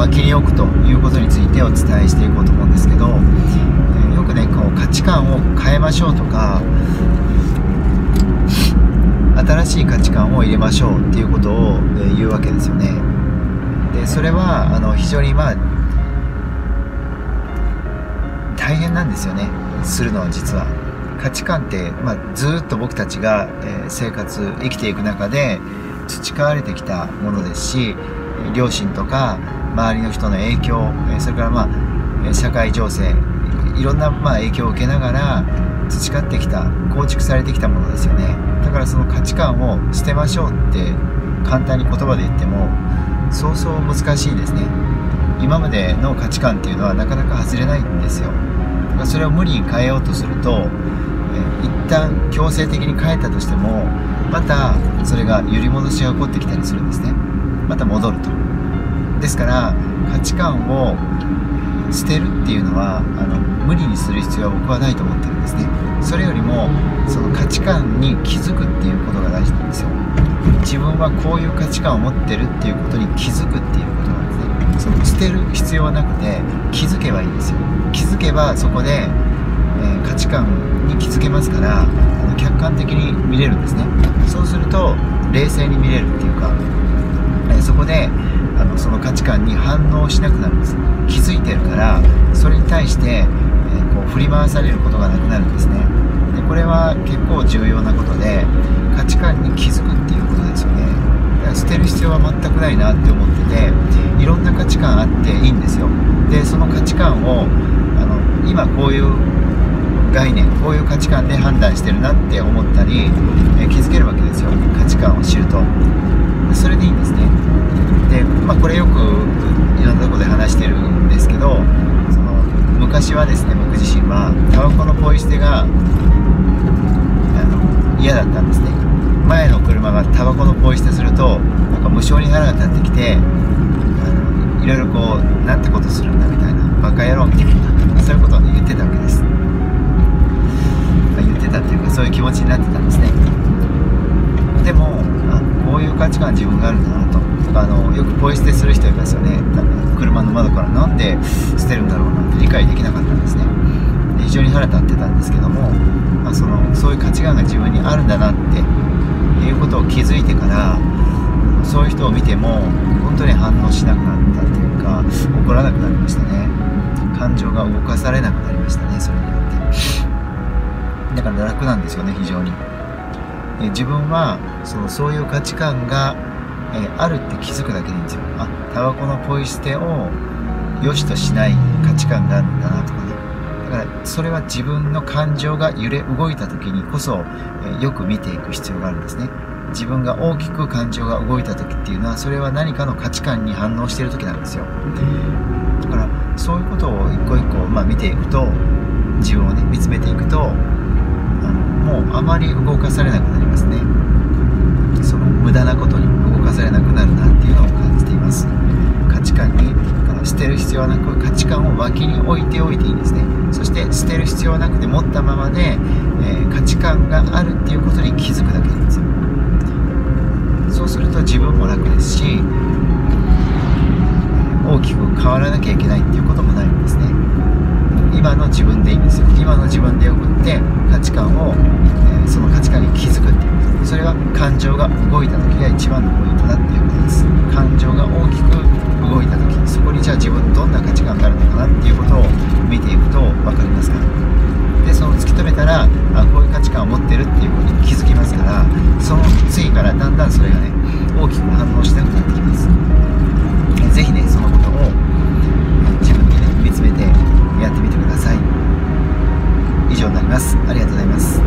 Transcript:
は切り置くということについてお伝えしていこうと思うんですけど、よくねこう価値観を変えましょうとか新しい価値観を入れましょうっていうことを言うわけですよね。でそれは非常にまあ大変なんですよね、するのは。実は価値観って、まあ、ずっと僕たちが生きていく中で培われてきたものですし、両親とか周りの人の影響、それからまあ社会情勢、いろんなまあ影響を受けながら培ってきた、構築されてきたものですよね。だからその価値観を捨てましょうって簡単に言葉で言ってもそうそう難しいですね。今までの価値観っていうのはなかなか外れないんですよ。だからそれを無理に変えようとすると一旦強制的に変えたとしてもまたそれが揺り戻しが起こってきたりするんですね。また戻ると。ですから価値観を捨てるっていうのは無理にする必要は僕はないと思ってるんですね。それよりもその価値観に気づくっていうことが大事なんですよ。自分はこういう価値観を持ってるっていうことに気づくっていうことなんですね。その捨てる必要はなくて気づけばいいんですよ。気づけばそこで価値観に気づけますから、客観的に見れるんですね。そうすると冷静に見れるっていうか、そこでその価値観に反応しなくなるんです。気づいてるからそれに対してこう振り回されることがなくなるんですね。でこれは結構重要なことで、価値観に気づくっていうことですよね。だから捨てる必要は全くないなって思ってて、いろんな価値観あっていいんですよ。でその価値観を今こういう概念、こういう価値観で判断してるなって思ったり気づけるわけですよ、価値観を知ると。それでいいんですね。で、まあ、これよくいろんなところで話してるんですけど、その昔はですね、僕自身はタバコのポイ捨てが嫌だったんですね。前の車がタバコのポイ捨てするとなんか無性に腹が立ってきて、いろいろこうなんてことするんだみたいな、バカ野郎みたいな、そういうことを、ね、言ってたわけです。言ってたっていうかそういう気持ちになってたんですね。でもこういう価値観自分があるんだなと。よくポイ捨てする人いますよね。車の窓からなんで捨てるんだろうなんて理解できなかったんですね。で非常に腹立ってたんですけども、まあ、そういう価値観が自分にあるんだなっていうことを気づいてから、そういう人を見ても本当に反応しなくなったというか怒らなくなりましたね。感情が動かされなくなりましたね、それによって。だから楽なんですよね、非常に。自分はそういう価値観があるって気づくだけでいいんですよ。あ、タバコのポイ捨てを良しとしない価値観があるんだなとかね。だからそれは自分の感情が揺れ動いた時にこそよく見ていく必要があるんですね。自分が大きく感情が動いた時っていうのはそれは何かの価値観に反応している時なんですよ。だからそういうことを一個一個、まあ、見ていくと、自分をね見つめていくともうあまり動かされなくなりますね。その無駄なことに動かされなくなるなっていうのを感じています。価値観に捨てる必要はなく、価値観を脇に置いておいていいんですね。そして捨てる必要はなくて持ったままで、価値観があるっていうことに気づくだけなんですよ。そうすると自分も楽ですし、大きく変わらなきゃいけないっていうこともないんですね。今の自分でいいんですよ。今の自分でよくって価値観を、その価値観に気づくっていうこと。それは感情が動いた時が一番のポイントだっていうことです。感情が大きく動いた時、そこにじゃあ自分どんな価値観があるのかなっていうことを見ていくと分かりますから。で、その突き止めたら、あ、こういう価値観を持ってるっていうことに気づきますから、その次からだんだんそれがね、大きく反応しなくなってきます。ぜひね、そのことを自分でね、見つめてやってみてください。以上になります。ありがとうございます。